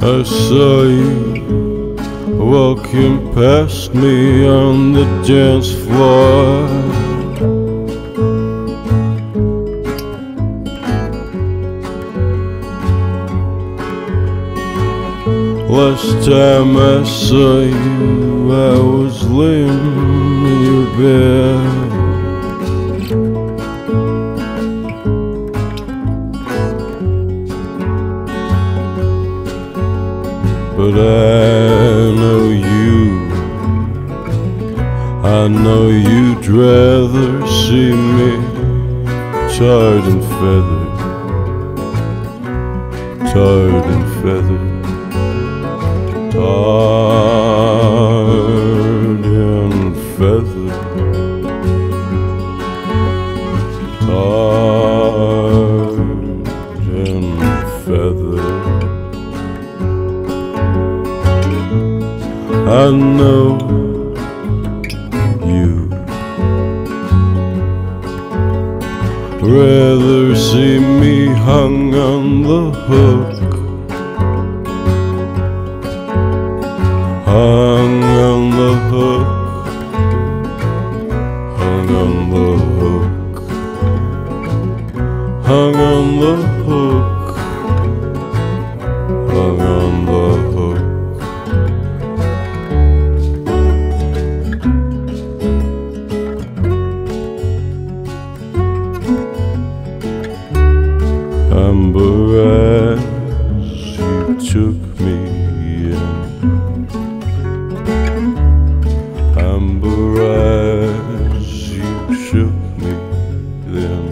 I saw you walking past me on the dance floor. Last time I saw you, I was laying in your bed. But I know you'd rather see me tarred and feathered. I know you'd rather see me hung on the hook, hung on the hook. I'm bereft, you took me in. I'm bereft, you shook me then.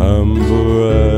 I'm bereft.